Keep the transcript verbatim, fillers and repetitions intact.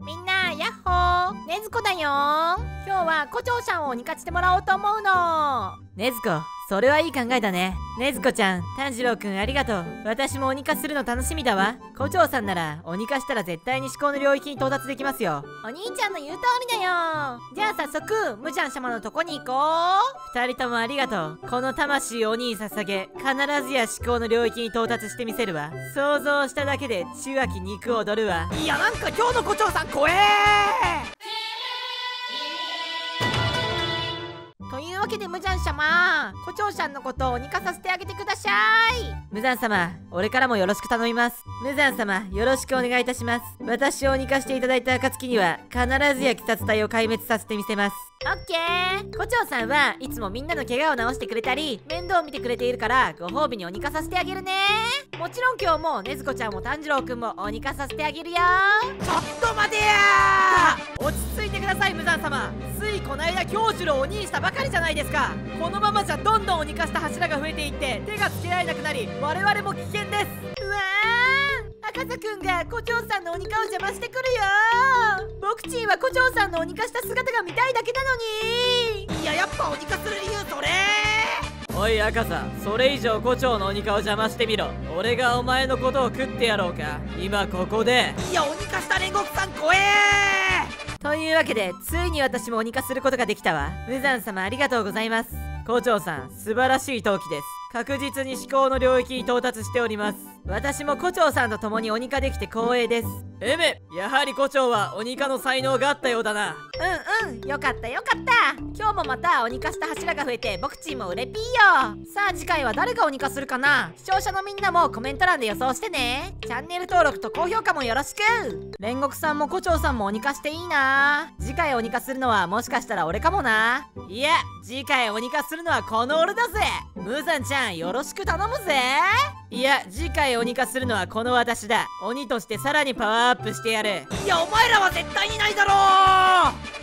みんなやっほー、ねずこだよー。今日は胡蝶ちゃんをにかしてもらおうと思うの。ねずこ、それはいい考えだね。ねずこちゃん、炭治郎くんありがとう。私も鬼化するの楽しみだわ。胡蝶さんなら鬼化したら絶対に思考の領域に到達できますよ。お兄ちゃんの言う通りだよ。じゃあ早速無惨様のとこに行こう。二人ともありがとう。この魂を鬼に捧げ、必ずや思考の領域に到達してみせるわ。想像しただけで中秋肉を踊るわ。いや、なんか今日の胡蝶さん怖えー。というわけで無惨様、胡蝶ちゃんのことを鬼化させてあげてください。無惨様、俺からもよろしく頼みます。無惨様、よろしくお願いいたします。私を鬼化していただいた暁には必ずや鬼殺隊を壊滅させてみせます。オッケー。胡蝶さんはいつもみんなの怪我を治してくれたり面倒を見てくれているから、ご褒美に鬼化させてあげるね。もちろん今日もねずこちゃんも炭治郎くんも鬼化させてあげるよ。ちょっと待てやー。落ち着いてください無惨様。ついこないだ京次郎を鬼にしたばかりじゃないですか。このままじゃどんどん鬼化した柱が増えていって手がつけられなくなり、我々も危険です。うわー、赤座くんが胡蝶さんの鬼化を邪魔してくるよ。僕ちんは胡蝶さんの鬼化した姿が見たいだけなのに。いや、やっぱ鬼化する理由それー。おい赤座、それ以上胡蝶の鬼化を邪魔してみろ。俺がお前のことを食ってやろうか、今ここで。いや、鬼化した煉獄さん怖えー。というわけでついに私も鬼化することができたわ。無惨様ありがとうございます。胡蝶さん、素晴らしい闘気です。確実に思考の領域に到達しております。私も胡蝶さんと共に鬼化できて光栄です。うむ、やはり胡蝶は鬼化の才能があったようだな。うんうん、よかったよかった。今日もまた鬼化した柱が増えて僕チームもうれぴーよ。さあ次回は誰が鬼化するかな。視聴者のみんなもコメント欄で予想してね。チャンネル登録と高評価もよろしく。煉獄さんも胡蝶さんも鬼化していいな。次回鬼化するのはもしかしたら俺かもな。いや、次回鬼化するのはこの俺だぜ。無惨ちゃんよろしく頼むぜ。いや、次回鬼化するのはこの私だ。鬼としてさらにパワーアップしてやる。いや、お前らは絶対にないだろう。